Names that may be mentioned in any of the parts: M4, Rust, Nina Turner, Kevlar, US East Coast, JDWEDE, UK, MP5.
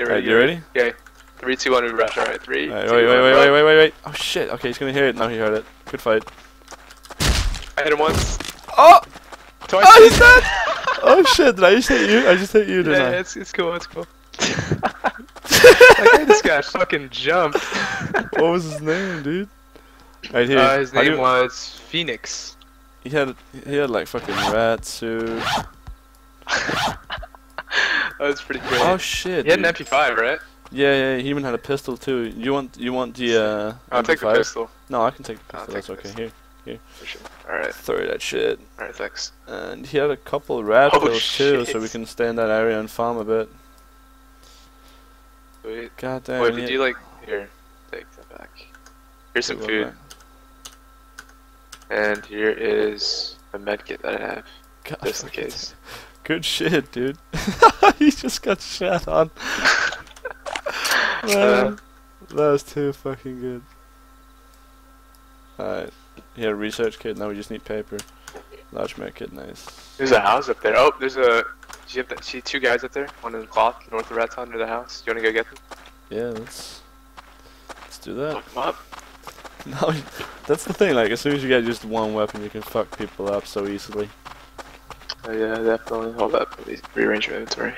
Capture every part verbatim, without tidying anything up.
Get ready. Right, you ready? Okay. Three, two, one, we rush. Alright, three. All right, two, wait, wait, one, wait, wait, wait, wait, wait. Oh shit. Okay, he's gonna hear it. No, he heard it. Good fight. I hit him once. Oh! Twice. Oh, he's dead! Oh shit, did I just hit you? I just hit you, didn't yeah, I? Yeah, it's, it's cool, it's cool. That guy just got fucking jumped. What was his name, dude? Right here. Uh, his name was Phoenix. He had he had like fucking rat suit. That was pretty great. Oh shit. He had dude. an M P five, right? Yeah, yeah. He even had a pistol too. You want you want the uh? I'll M P five? Take the pistol. No, I can take the pistol. Take That's the okay. Pistol. Here, here. For sure. All right. Throw that shit. All right, thanks. And he had a couple rat oh, pills shit. too, so we can stay in that area and farm a bit. Wait. God damn. Wait, did you like here? Take that back. Here's some food. Back. And here is a medkit that I have, God, just in case. Good shit, dude. He just got shot on. Man, that was too fucking good. Alright, yeah, research kit, now we just need paper. Large medkit, nice. There's a house up there. Oh, there's a... Do you have that? See two guys up there? One in the cloth, north of Ratton, near the house. Do you want to go get them? Yeah, let's... Let's do that. Lock them up. No, that's the thing, like, as soon as you get just one weapon, you can fuck people up so easily. Oh yeah, definitely. Hold up, please rearrange your inventory.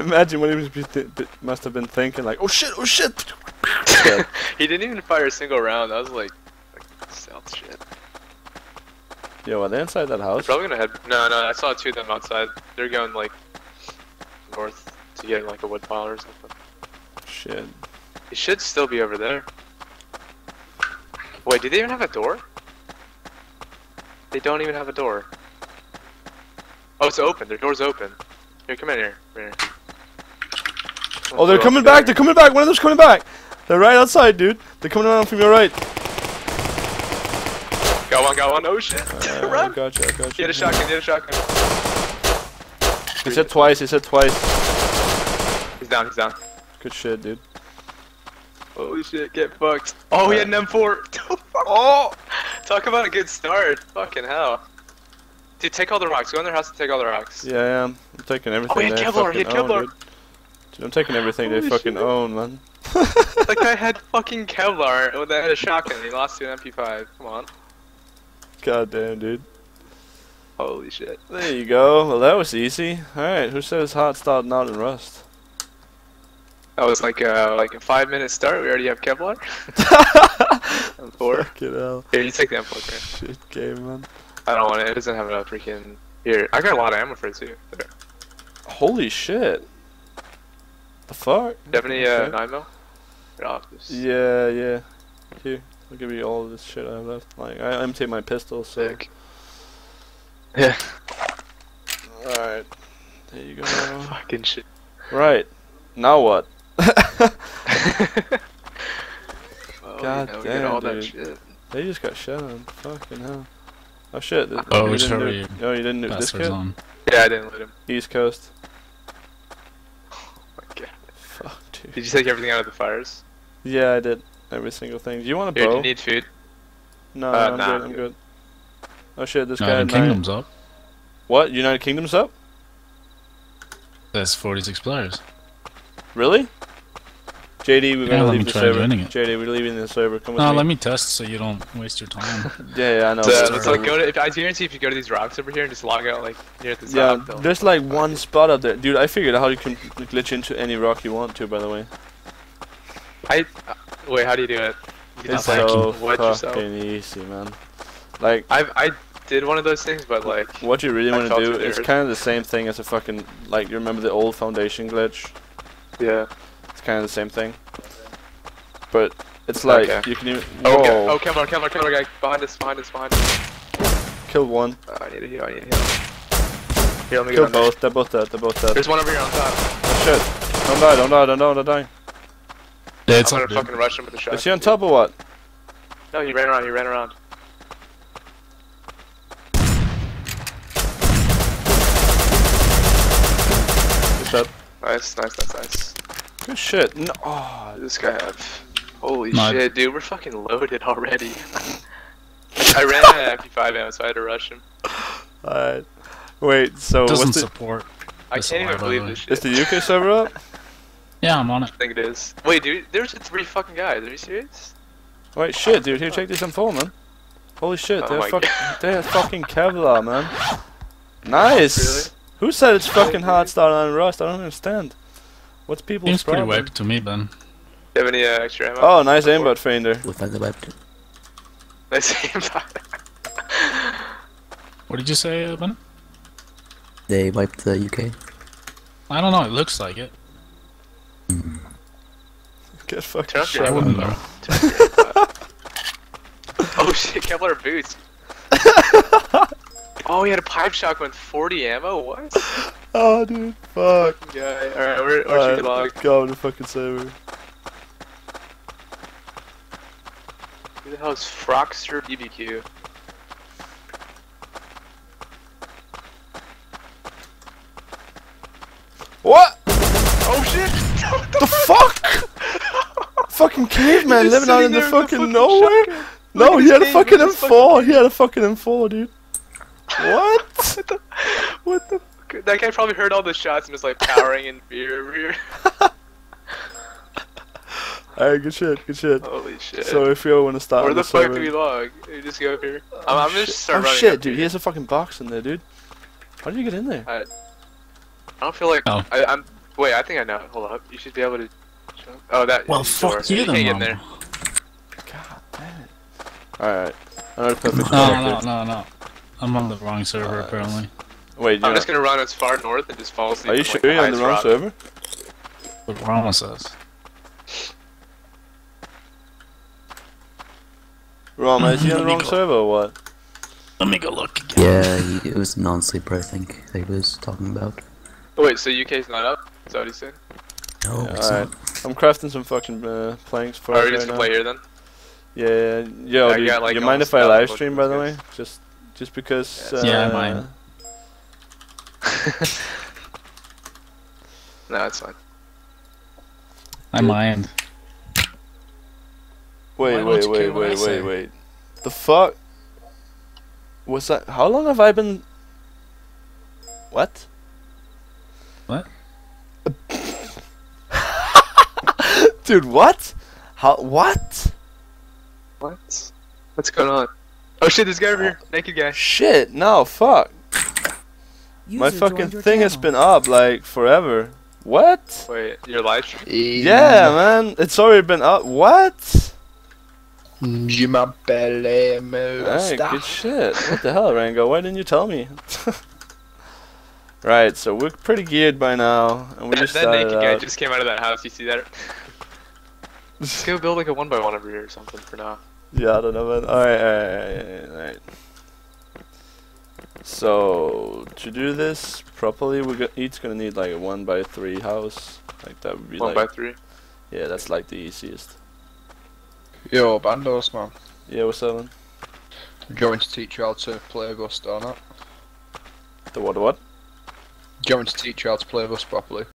Imagine what he was be th must have been thinking, like, oh shit, oh shit! He didn't even fire a single round, I was like, like south shit. Yo, are they inside that house? They're probably gonna head... No, no, I saw two of them outside. They're going, like, north to get, like, a wood pile or something. Shit. It should still be over there. Wait, do they even have a door? They don't even have a door. Oh, it's open. Their door's open. Here, come in here. Come in here. Oh, they're coming back. They're coming back. One of them's coming back. They're right outside, dude. They're coming around from your right. Got one, got one. Oh, shit. Uh, Run. Gotcha, gotcha. Get a shotgun, get a shotgun. He said twice. He said twice. He's down, he's down. Good shit, dude. Holy shit, get fucked. Oh, he had an M four. Oh! Talk about a good start. Fucking hell. Dude, take all the rocks. Go in their house and take all the rocks. Yeah, I am. I'm taking everything. Oh, he had Kevlar. He had Kevlar. Own, dude. Dude, I'm taking everything Holy they fucking shit. own, man. Like, I had fucking Kevlar when I had a shotgun. He lost to an M P five. Come on. God damn, dude. Holy shit. There you go. Well, that was easy. Alright, who says hot starting out in Rust? That was like a, like a five minute start, we already have Kevlar. M four. Get out. Here, you take the M four, Grant. Shit game, man. I don't want it, it doesn't have a freaking... Here, I got a lot of ammo for it too. There. Holy shit. The fuck? Do you have any uh, nine mil? Yeah, yeah. Here, I'll give you all of this shit I have left. Like, I emptied my pistol, so... Sick. Yeah. Alright. There you go. Fucking shit. Right. Now what? Oh, God yeah, damn, all dude. That shit. They just got shot on. Fucking hell. Oh shit. Th oh, you didn't do oh, you didn't do this kid? On. Yeah, I didn't let him. East Coast. Oh my god. Fuck, dude. Did you take everything out of the fires? Yeah, I did. Every single thing. Do you want a bow? Do you need food? No, uh, I'm, nah, good, I'm good. good. Oh shit, this United guy... United Kingdom's up. What? United Kingdom's up? That's forty-six players. Really? J D, we're yeah, gonna leave the server. J D, we're leaving the server. Come with no, me. let me test so you don't waste your time. yeah, yeah, I know. So, so like, go to, if, I guarantee if you go to these rocks over here and just log out like near the top. Yeah, there's like one spot up there, dude. I figured out how you can glitch into any rock you want to. By the way. I uh, wait. How do you do it? You it's so fucking yourself. easy, man. Like I I did one of those things, but like what you really want to do is kind of the same thing as a fucking like you remember the old foundation glitch. Yeah, it's kind of the same thing, but it's like okay. you can even. Whoa. Oh, oh, Kevlar, Kevlar, Kevlar, guy behind us, behind us, behind us. Kill one. Oh, I need to heal, I need to heal. Here, let me Kill both. They're both dead. They're both dead. There's one over here on top. Oh, shit! Don't die! Don't die! Don't die! Don't die! Yeah, it's I'm gonna fucking rush him with a shot. Is he on top or what? No, he ran around. He ran around. He's dead. Nice, nice, nice, nice. Good shit. No, oh, this guy have. Holy no. shit, dude, we're fucking loaded already. I ran out of M P five ammo, so I had to rush him. Alright. Wait, so. Doesn't what's the, support. I can't even believe this shit. Is the U K server up? Yeah, I'm on it. I think it is. Wait, dude, there's three fucking guys. Are you serious? Wait, shit, dude. Here, check this M four, man. Holy shit, oh they're fucking they're fucking Kevlar, man. Nice. Really? Who said it's fucking hard start on Rust? I don't understand. What's people's Seems problem? Pretty wiped to me, Ben. Do you have any uh, extra ammo? Oh, nice aimbot finder. Look like the wiped. Nice aimbot. What did you say, uh, Ben? They wiped the U K. I don't know. It looks like it. Mm. Get fucking shit. I wouldn't know. Oh shit, Kevlar boots. Oh, he had a pipe shotgun with forty ammo? What? Oh, dude, fuck. Yeah, alright, we're going right, to go to the fucking server. Who the hell is Frockster B B Q? What? Oh shit! What the, the fuck? Fucking caveman living out in the fucking, fucking nowhere? Shotgun. No, look, he had a fucking M four! Fucking... He had a fucking M four, dude. What? What the? What the? Fuck? That guy probably heard all the shots and was like powering in fear over here. Alright, good shit, good shit. Holy shit. So if you want to start, where the, the fuck server... do we log? You just go up here. Oh, I'm, I'm gonna just start oh, running. Oh shit, dude! Here. He has a fucking box in there, dude. How did you get in there? I, I don't feel like oh. I, I'm. Wait, I think I know. Hold up, you should be able to. Oh, that. Well, fuck you, you then. Get in there. God damn it! Alright, another perfect. No, no, no, no. I'm on the wrong server, uh, apparently. Wait, I'm just gonna run as far north and just fall asleep. Are you sure you're on the wrong server? What Rama says. Rama, is he on the wrong server or what? Let me go look again. Yeah, he, it was non-sleeper, I think, that he was talking about. Oh, wait, so U K's not up? Is that what he said? No, yeah, it's right. not. I'm crafting some fucking uh, planks for us right now. Are we just gonna play here then? Yeah, yo, yeah, dude, got, like, you mind if I live stream, by the way? Just. Just because. Yes. Uh, yeah, mine. No, it's fine. I mind. Wait, wait, wait, wait, wait, wait. The fuck? Was that? How long have I been? What? What? Dude, what? How? What? What? What's going on? Oh shit, this guy over here. Naked guy. Shit, no, fuck. User My fucking thing channel. has been up, like, forever. What? Wait, your live stream? Yeah, yeah, man. It's already been up. What? You my belly moves. Good shit. What the hell, Rango? Why didn't you tell me? Right, so we're pretty geared by now. And we that just that naked guy out. just came out of that house. You see that? Let's go build, like, a one by one over here or something for now. Yeah, I don't know, man. Alright, alright, alright. So, to do this properly, we're go each gonna need like a one by three house. Like, that would be one like. one by three? Yeah, that's like the easiest. Yo, Bandos, man. Yeah, what's up, man? I'm going to teach you how to play Rust or not. The what, the what? I'm going to teach you how to play Rust properly.